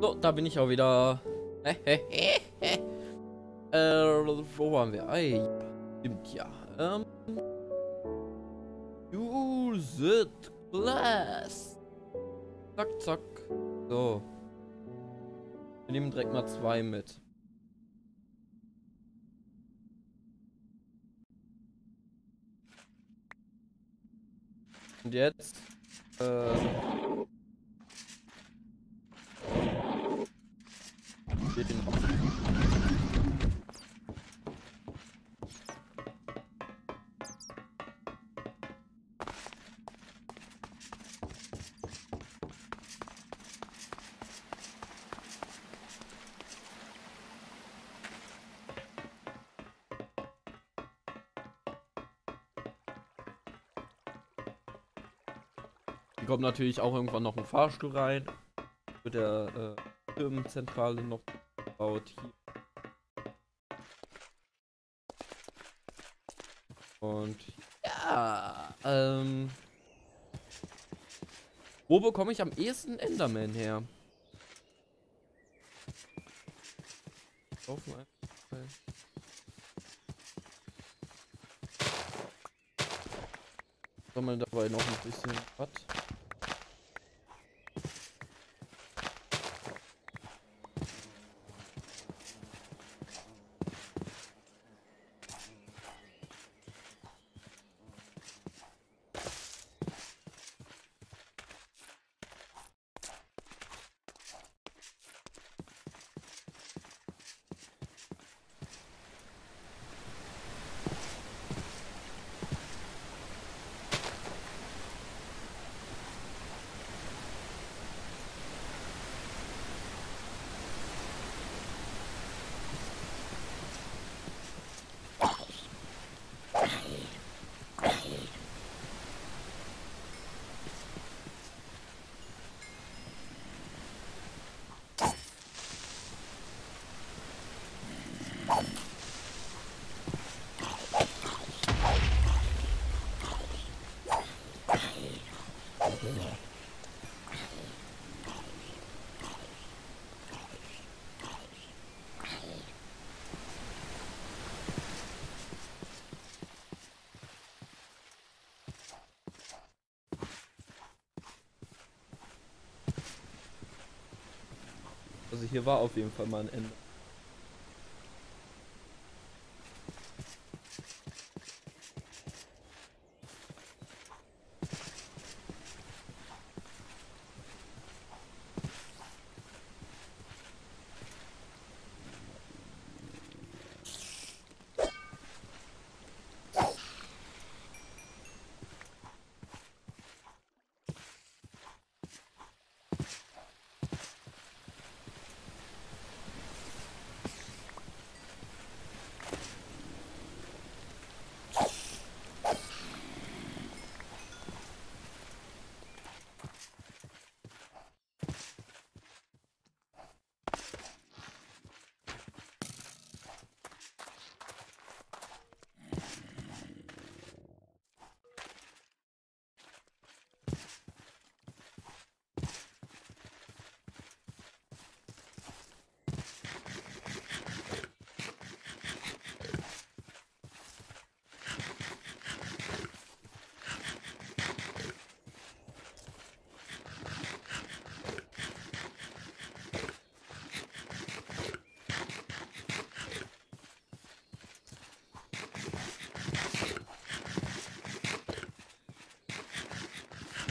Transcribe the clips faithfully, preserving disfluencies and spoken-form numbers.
So, da bin ich auch wieder. äh, wo waren wir? Ei, stimmt ja. Ähm. Use it class. Zack, zack. So. Wir nehmen direkt mal zwei mit. Und jetzt. Ähm. Den Raum. Hier kommt natürlich auch irgendwann noch ein Fahrstuhl rein. Mit der äh, Firmenzentrale noch. Hier. Und ja, ähm, wo bekomme ich am ehesten Enderman her? Kaufen einfach. Sammeln dabei noch ein bisschen was. Also hier war auf jeden Fall mal ein Ende.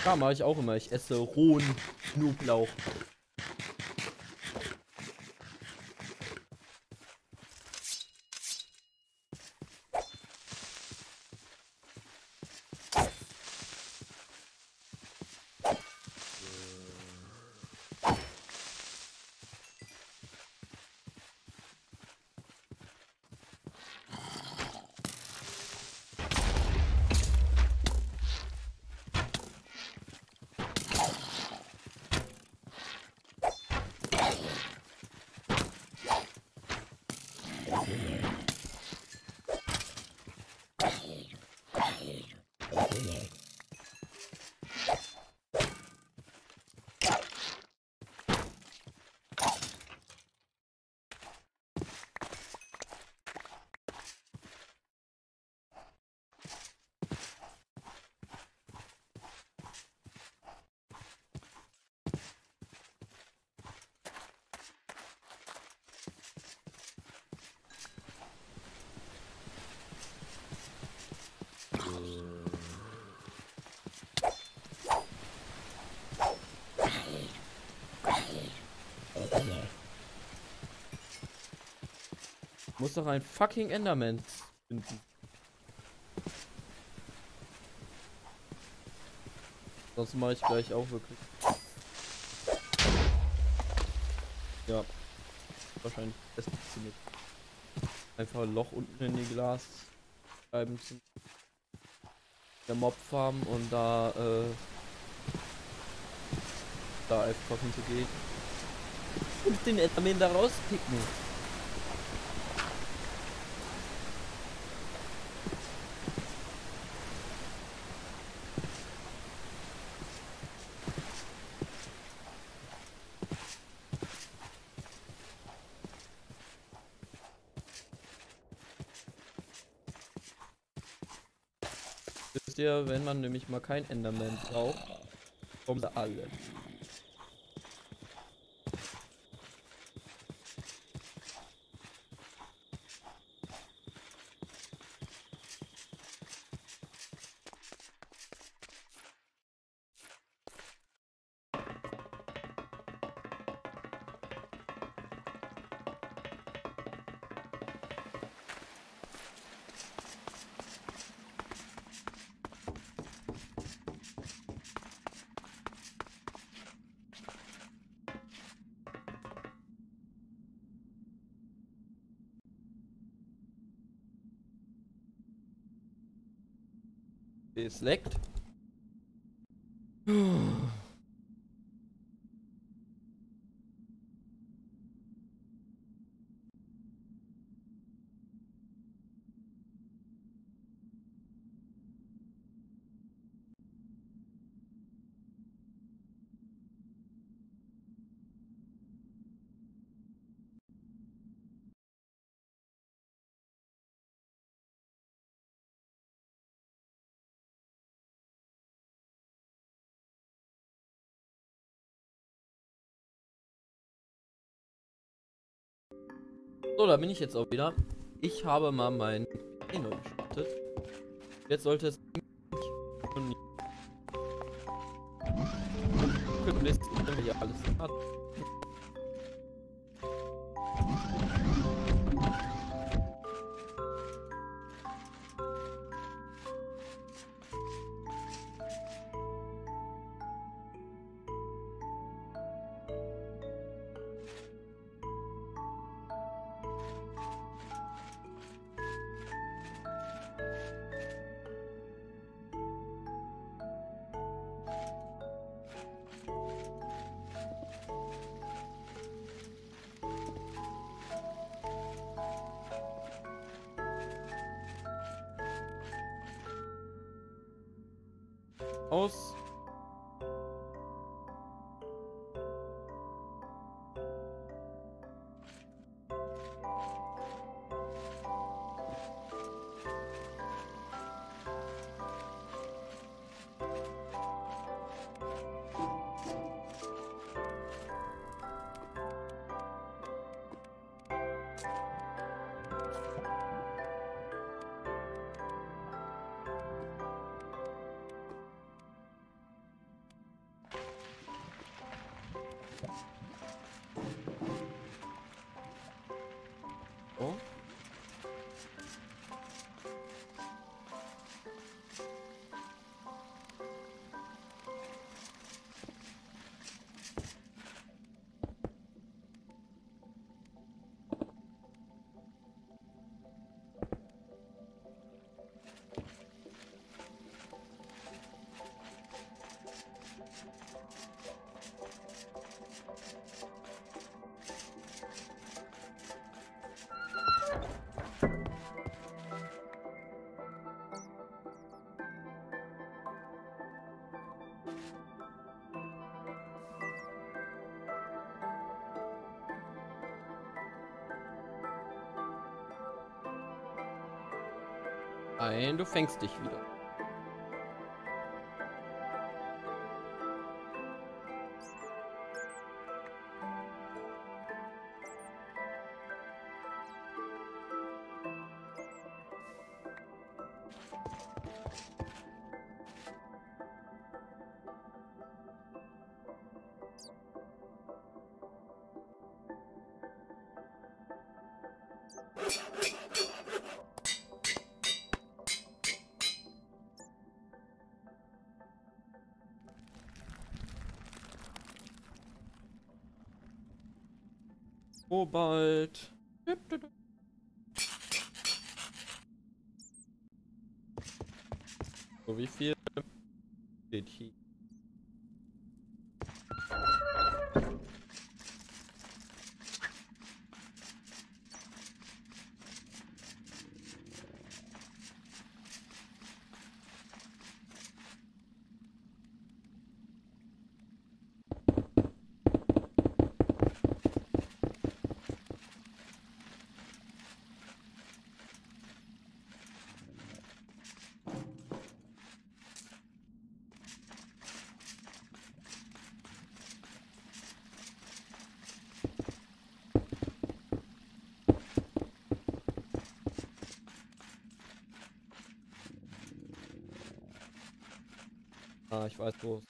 Ja, mache ich auch immer. Ich esse rohen Knoblauch. Muss doch ein fucking Enderman finden. Sonst mache ich gleich auch wirklich. Ja. Wahrscheinlich das Beste mit. Einfach ein Loch unten in die Glas schreiben zu der Mobfarm und da äh, da einfach hinzugehen. Und den Enderman da rauspicken. Wenn man nämlich mal kein Enderman braucht, kommen sie alle. Es leckt. So, da bin ich jetzt auch wieder. Ich habe mal meinen P C neu gestartet. Jetzt sollte es nicht. Können wir hier alles haben. Aus. Nein, du fängst dich wieder. Kobalt. So, wie viel steht hier? Ah, ich weiß wo.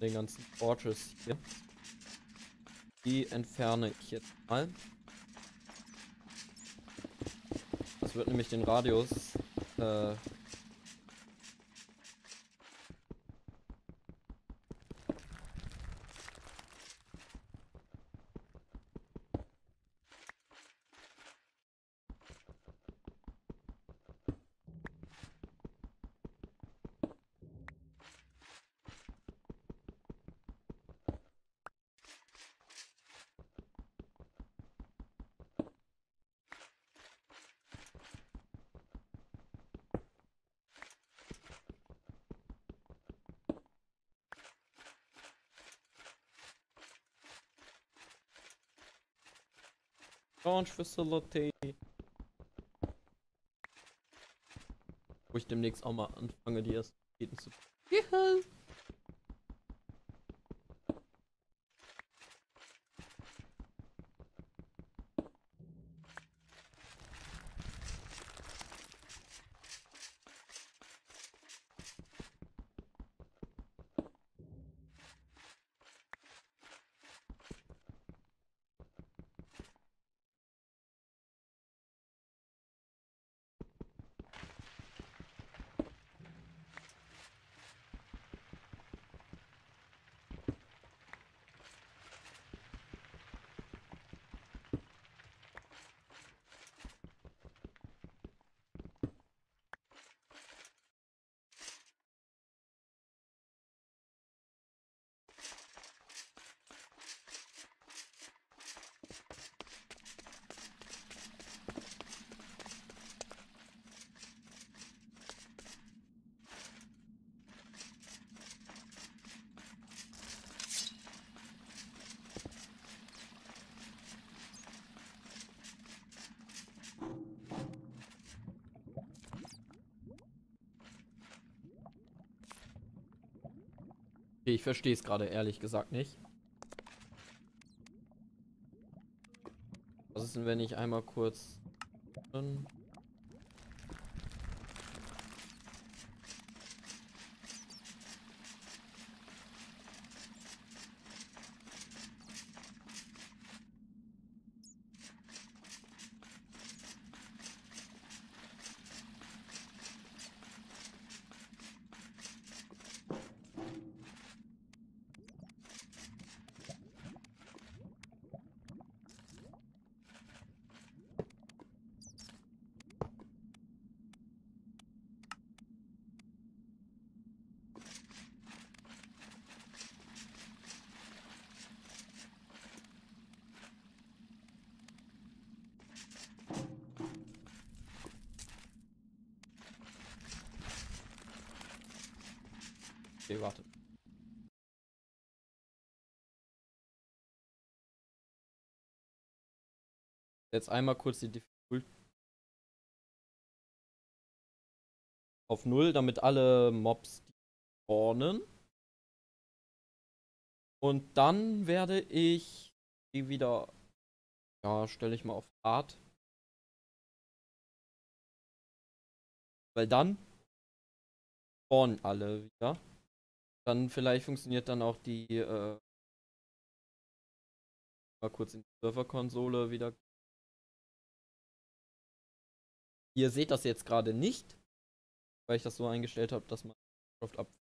Den ganzen Forges hier. Die entferne ich jetzt mal. Das wird nämlich den Radius äh, Launch Facility, wo ich demnächst auch mal anfange, die ersten Raketen zu yeah. Ich verstehe es gerade ehrlich gesagt nicht. Was ist denn, wenn ich einmal kurz... Okay, warte. Jetzt einmal kurz die Difficulty auf null, damit alle Mobs spawnen. Und dann werde ich die wieder, ja, stelle ich mal auf Hard. Weil dann spawnen alle wieder. Dann vielleicht funktioniert dann auch die, äh, mal kurz in die Serverkonsole wieder. Ihr seht das jetzt gerade nicht, weil ich das so eingestellt habe, dass man Minecraft ab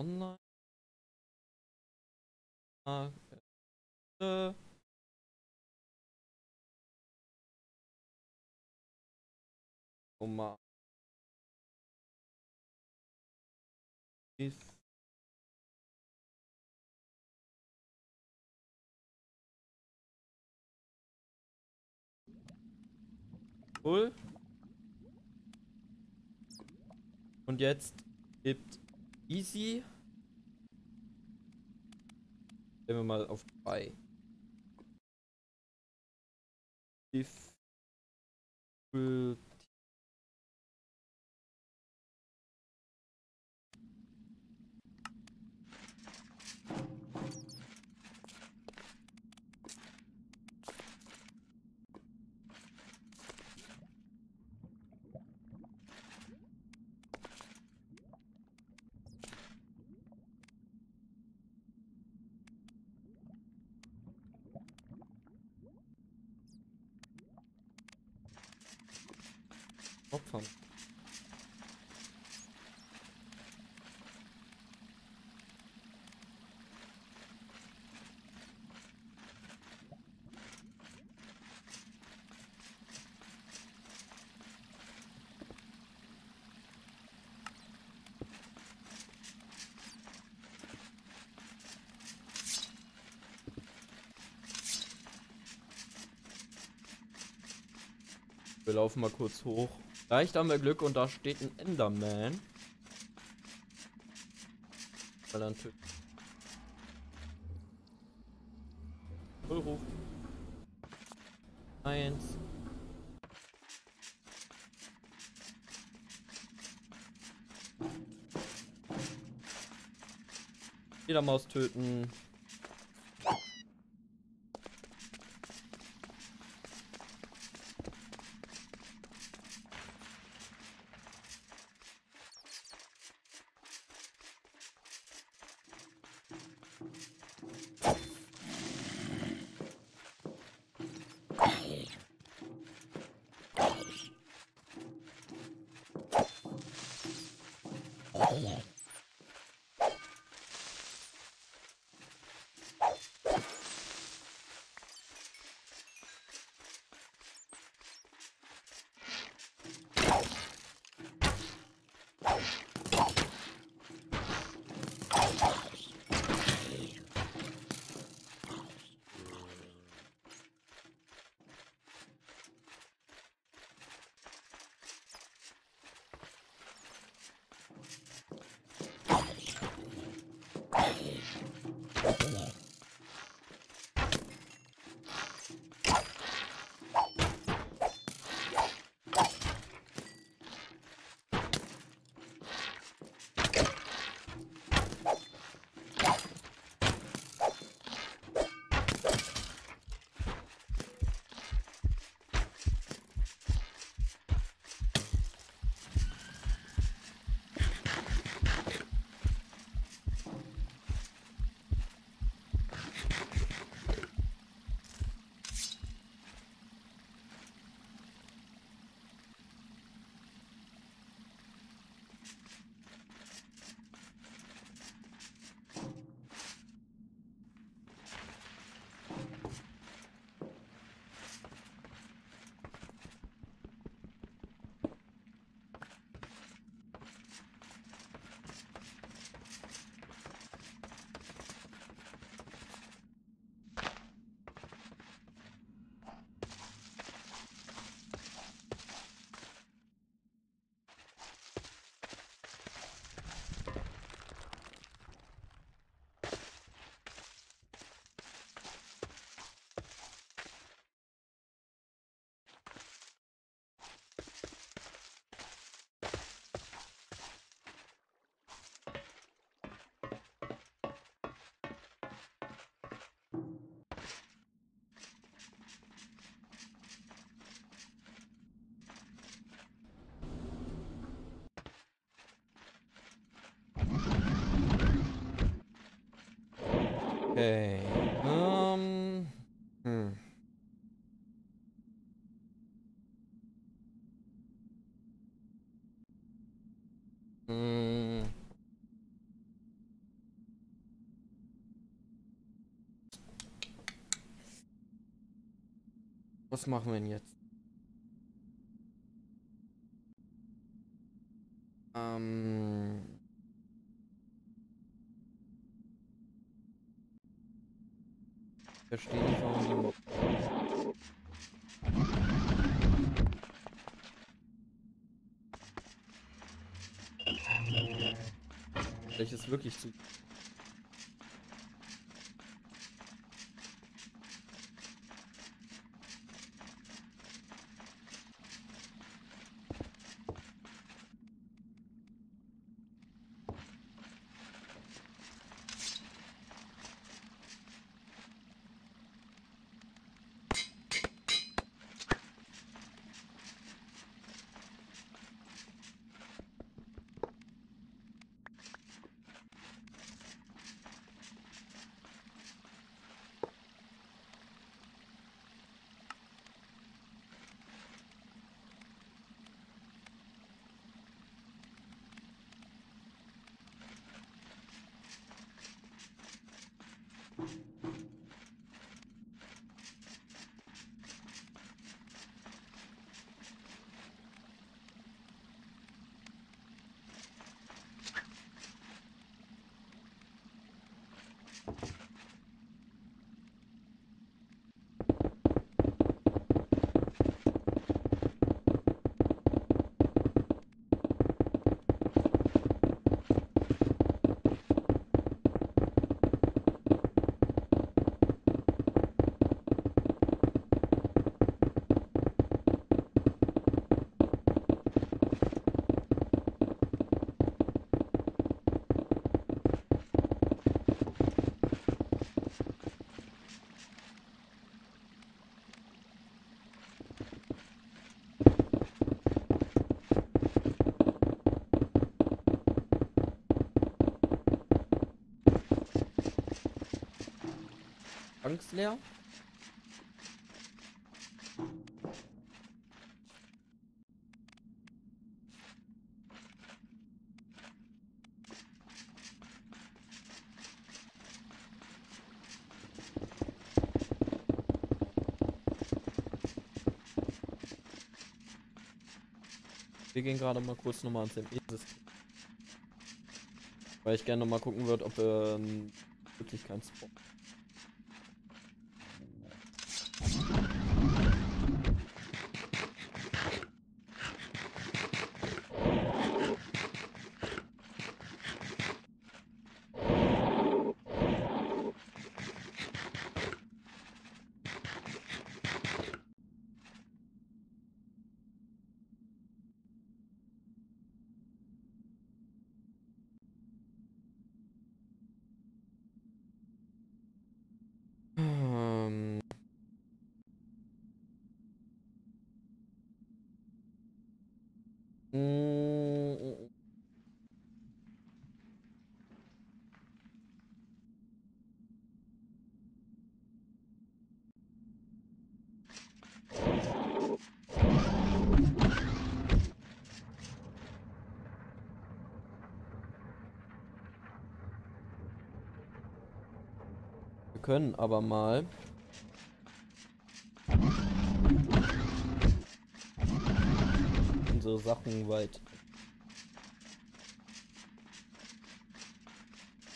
online ah, äh, äh. Oh mal. Ist und jetzt gibt easy. Stellen wir mal auf drei. If will Opfer. Wir laufen mal kurz hoch. Vielleicht haben wir Glück und da steht ein Enderman. Weil dann töten. Vollruf. Eins. Fledermaus töten. Okay. Ähm. Hm. Hm. Was machen wir denn jetzt? Ähm. Ich verstehe nicht, warum die Mob. Vielleicht ist wirklich zu. Angst leer. Wir gehen gerade mal kurz nochmal ans M E-System. Weil ich gerne nochmal gucken würde, ob wir ähm, wirklich keinen Spawn. Wir können aber mal. Sachen weit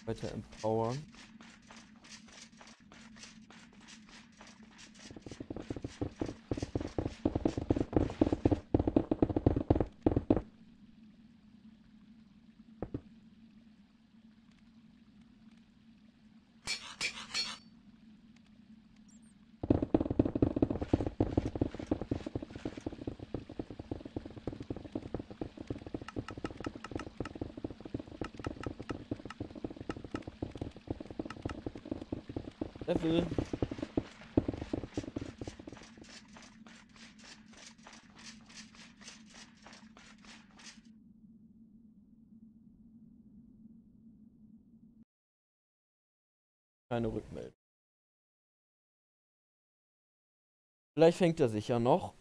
weiter empowern. Level. keine Rückmeldung. Vielleicht fängt er sich ja noch.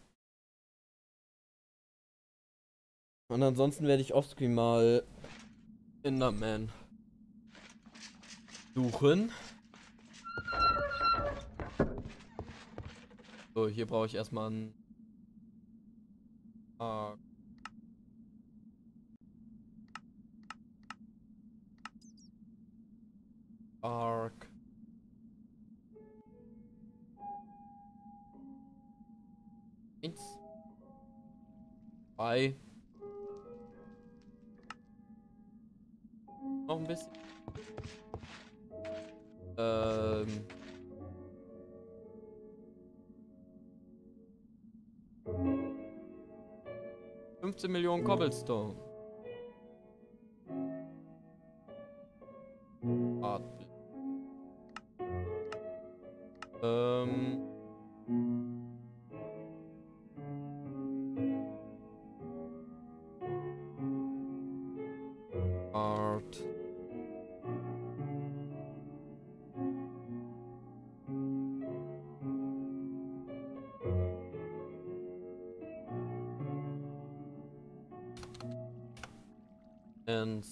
Und ansonsten werde ich offscreen mal Enderman suchen. So, hier brauche ich erstmal einen... Ah. Arc. Eins. Zwei. Noch ein bisschen. Ähm. fünfzehn Millionen Cobblestone. Ähm. Art. And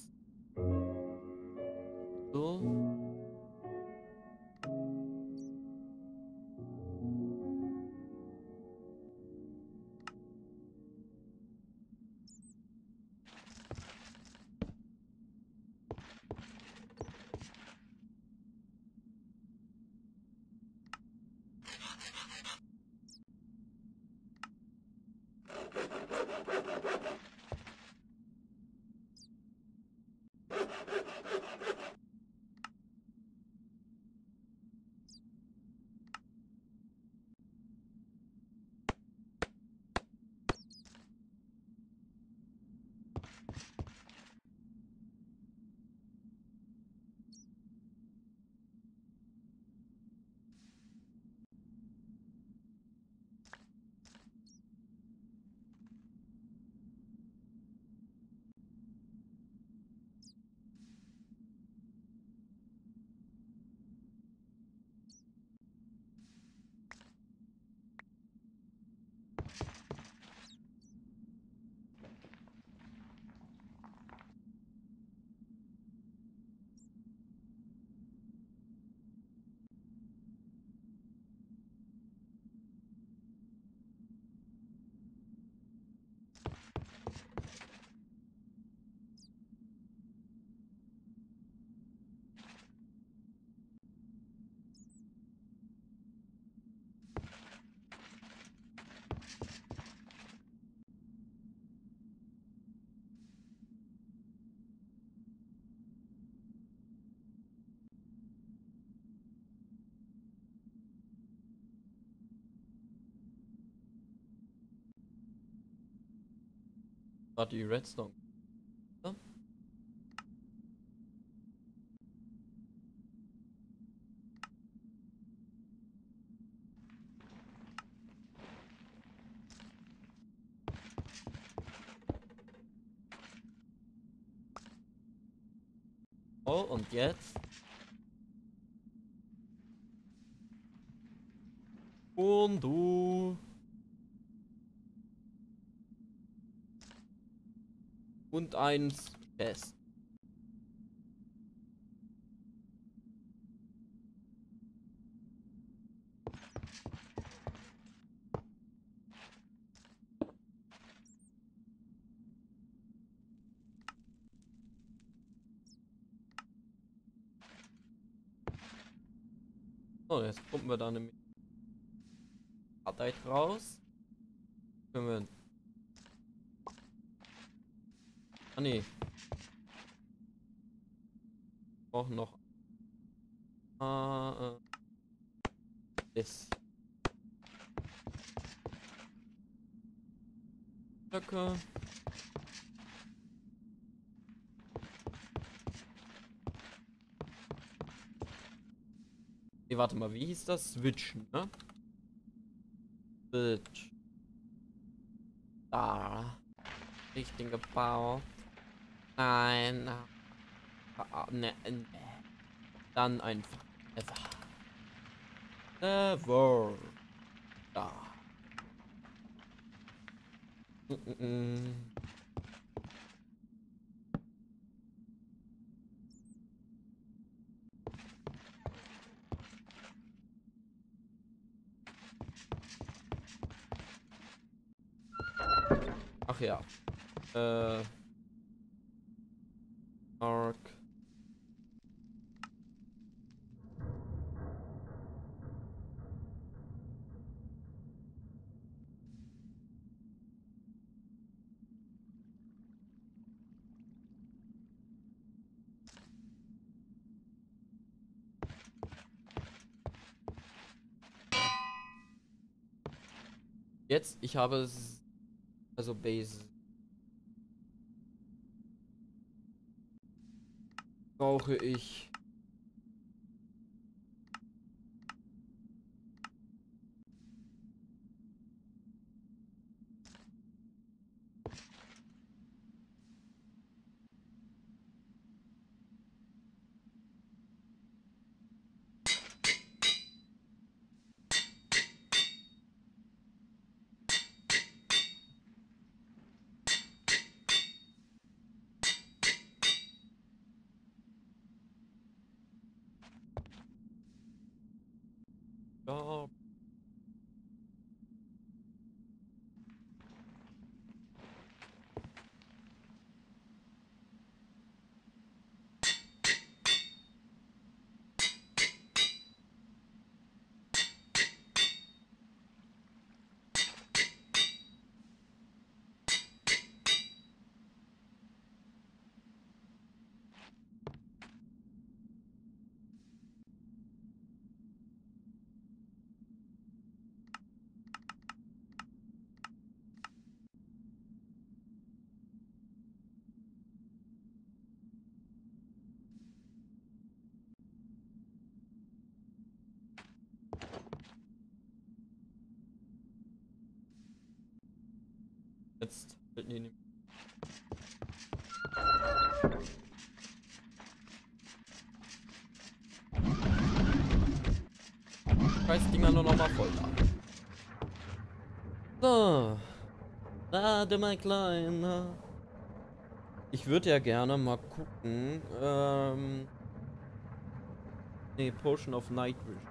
die Redstone. Ja? Oh, und jetzt? Und du... Und eins fest. So, jetzt pumpen wir da eine Partei raus. Können wir Ah ne. Wir brauchen noch. Ah, äh. Yes. Blöcke. Ne, warte mal, wie hieß das? Switchen, ne? Switch. Da. Richtigen Bau. Nein. Ah, ne, ne. Dann einfach Never. Never. Ah. Mm -mm. Ach ja. Äh. Ark. Jetzt, ich habe es. Also Base. Brauche ich. Oh. Jetzt wird nie. Scheiß Dinger nur noch mal voll da. So. Lade mein Kleiner. Ich würde ja gerne mal gucken. Ähm. Ne, Potion of Night Vision.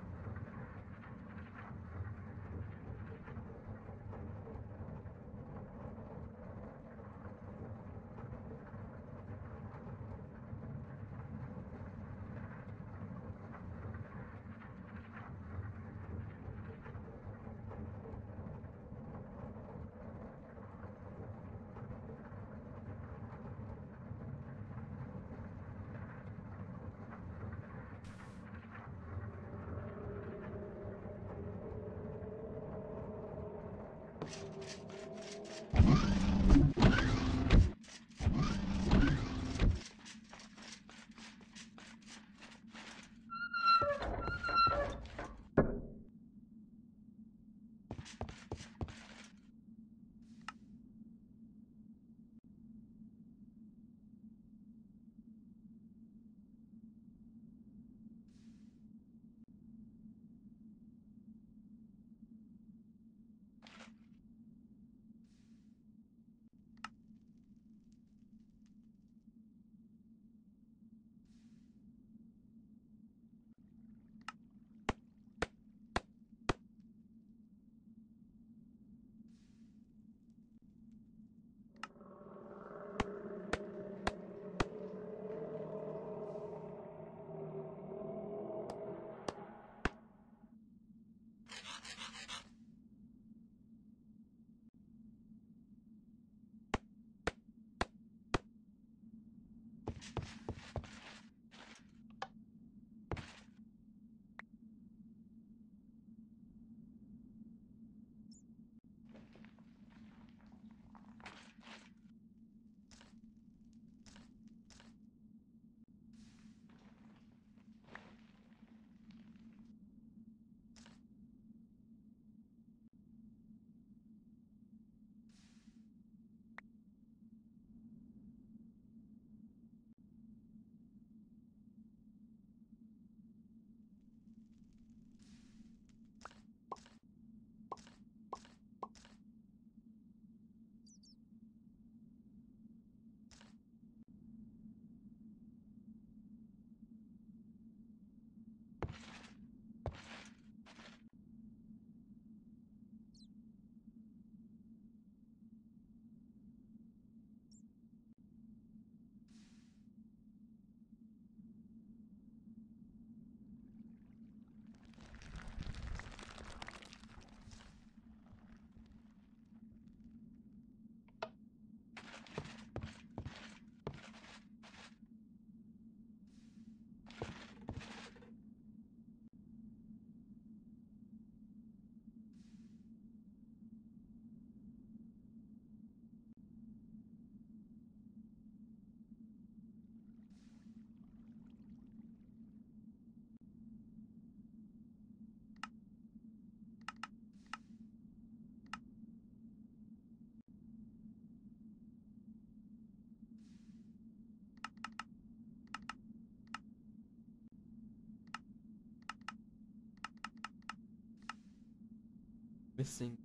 Interesting.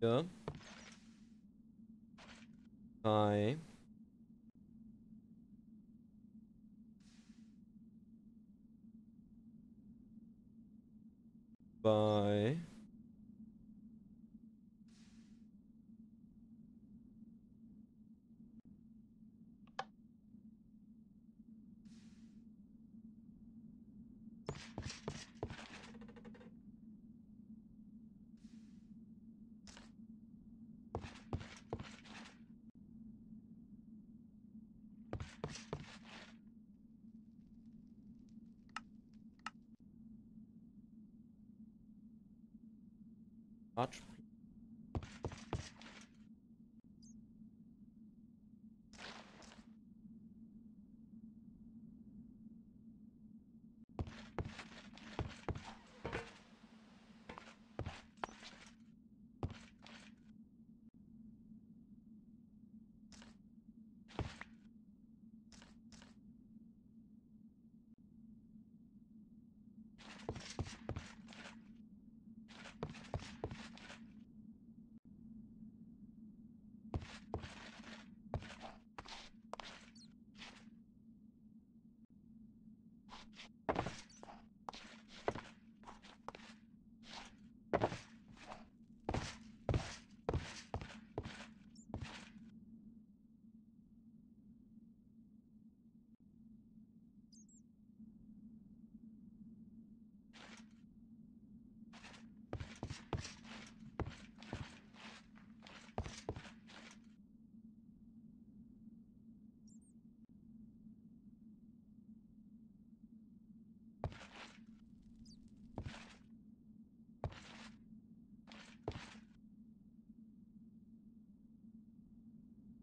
Ja. Drei. Zwei. Much.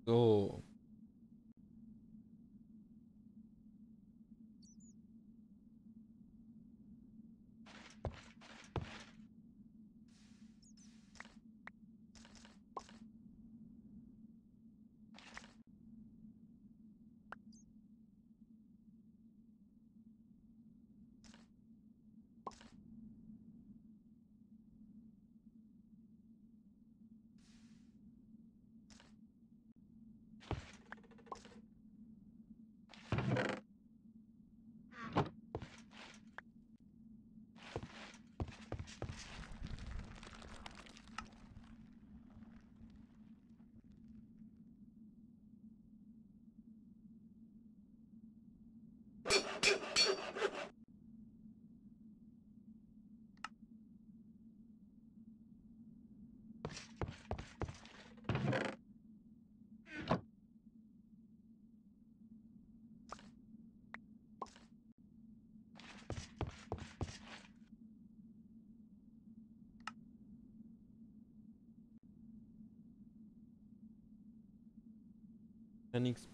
So. X P.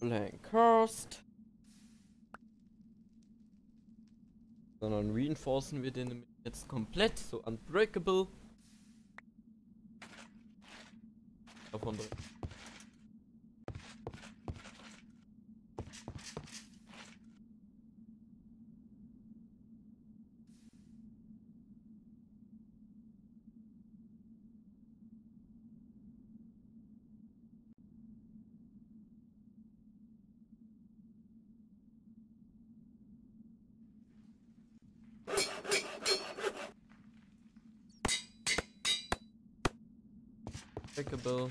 Blank Cast. Sondern reinforcen wir den jetzt komplett, so unbreakable. Davon drin. Pickable.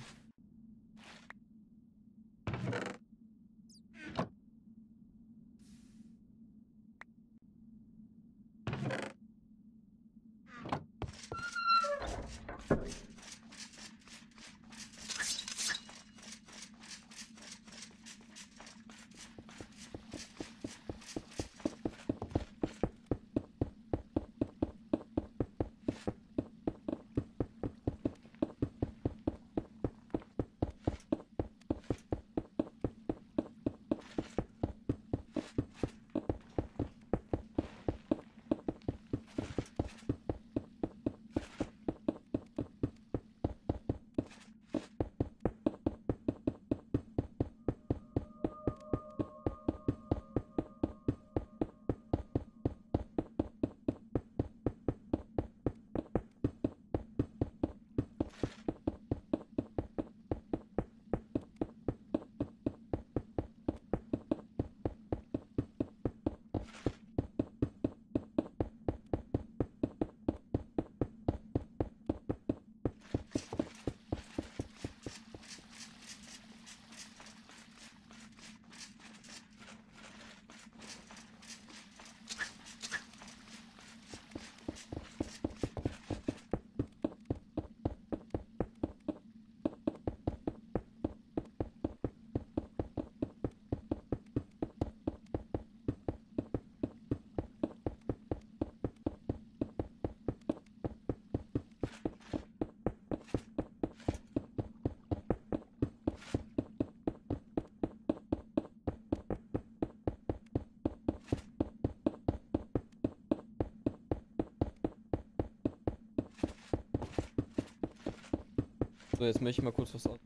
So, jetzt möchte ich mal kurz was aus.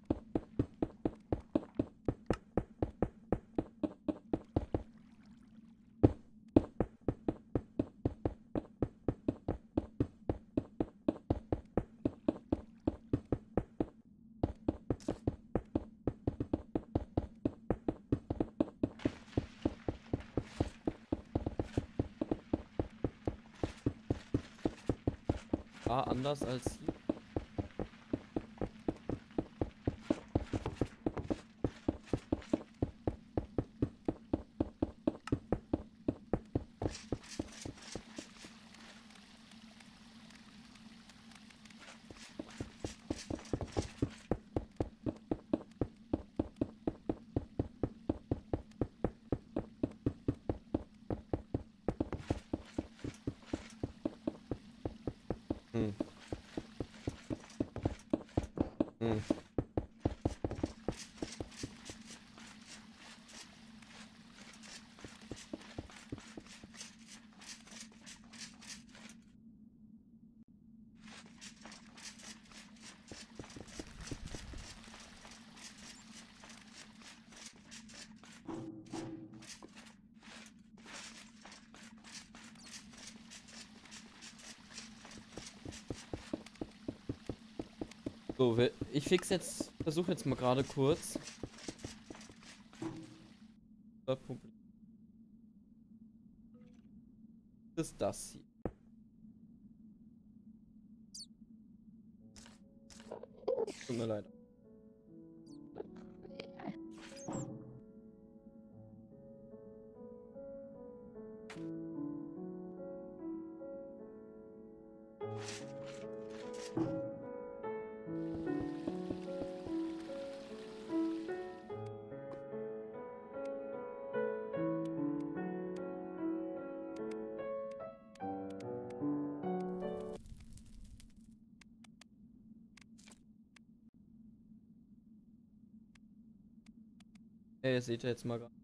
Ah, anders als hier. Hm. Hm. So, ich fix jetzt, versuche jetzt mal gerade kurz. Das ist das hier. Tut mir leid. Ey, das seht ihr jetzt mal gar nicht.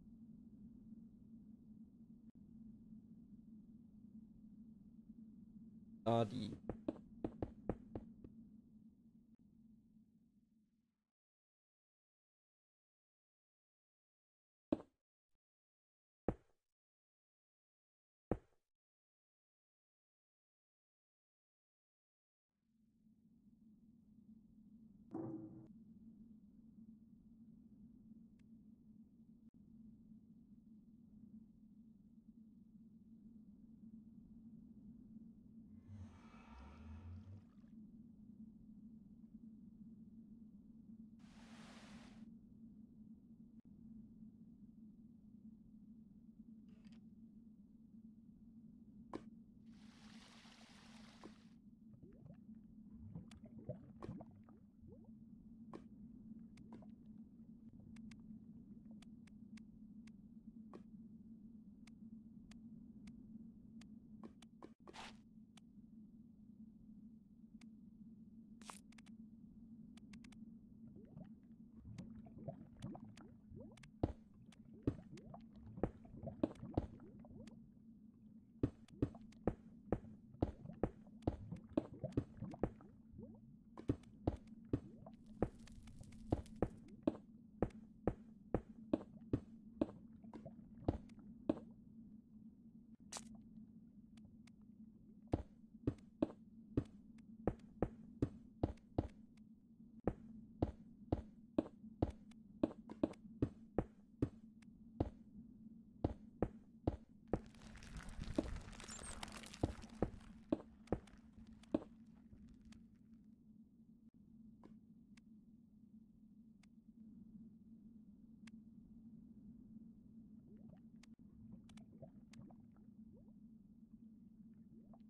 Da die.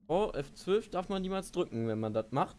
Oh, F zwölf darf man niemals drücken, wenn man das macht.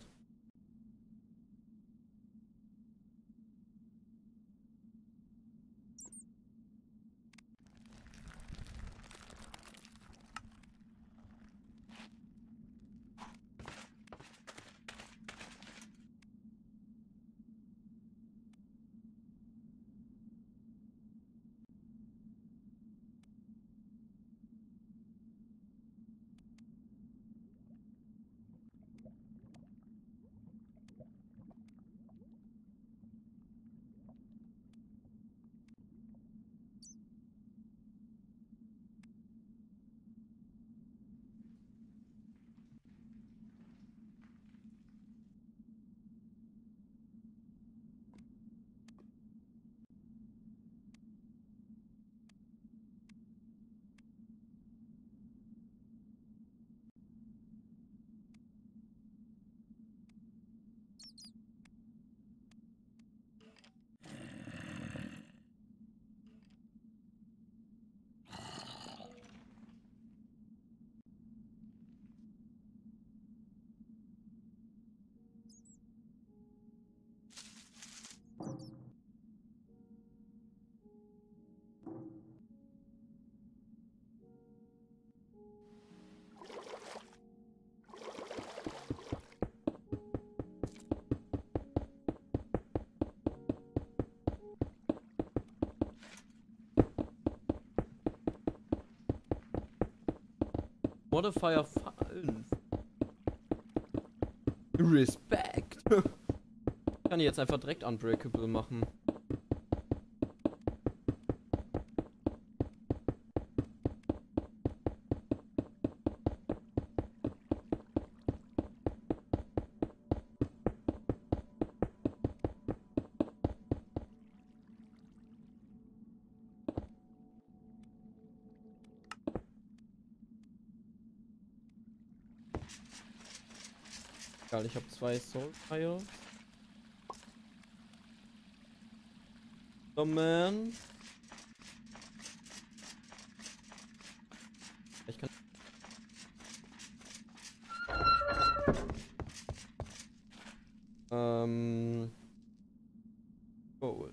Modifier fünf. Respekt. Kann ich jetzt einfach direkt Unbreakable machen. Ich habe zwei Soul Fire. Oh man. Ich kann. Ähm. Gold.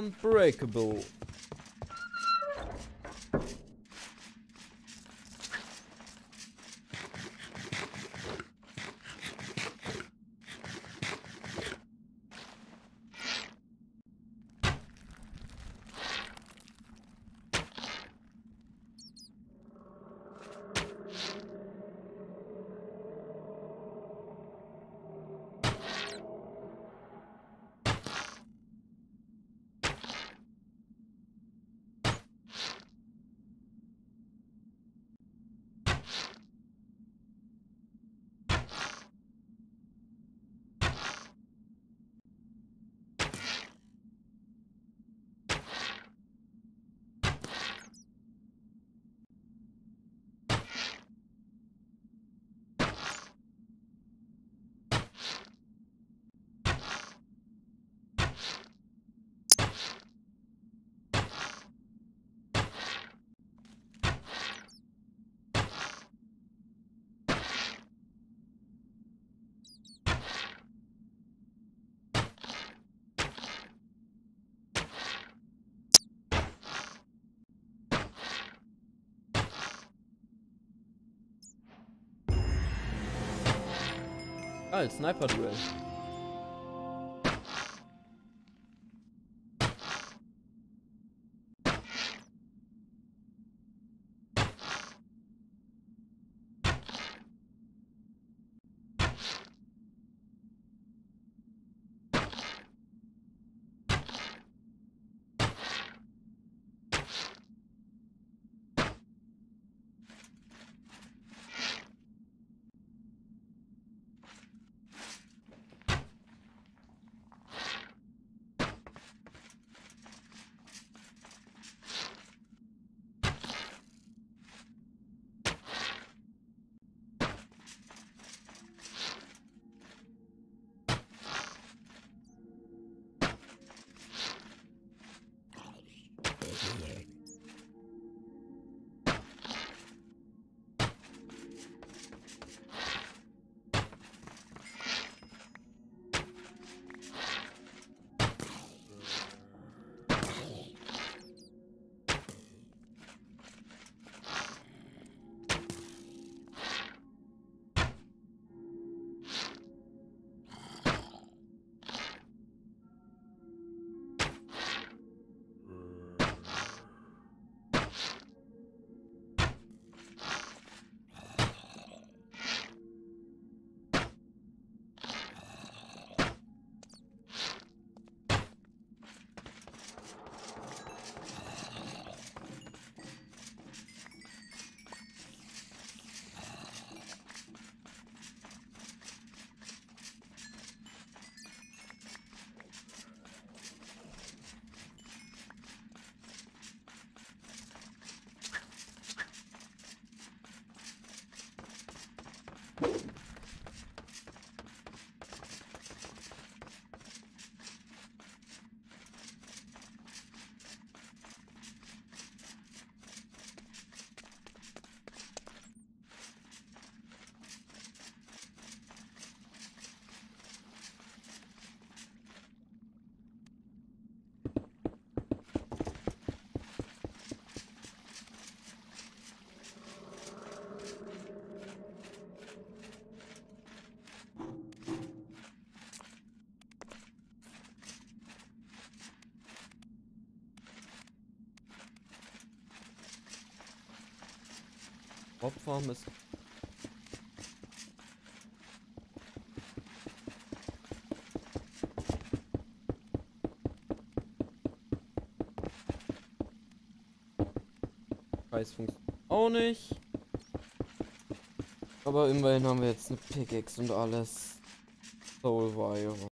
Unbreakable. Ah, Sniper-Duell. Hauptform ist. Preis funktioniert auch nicht. Aber immerhin haben wir jetzt eine Pickaxe und alles. Soul Wire.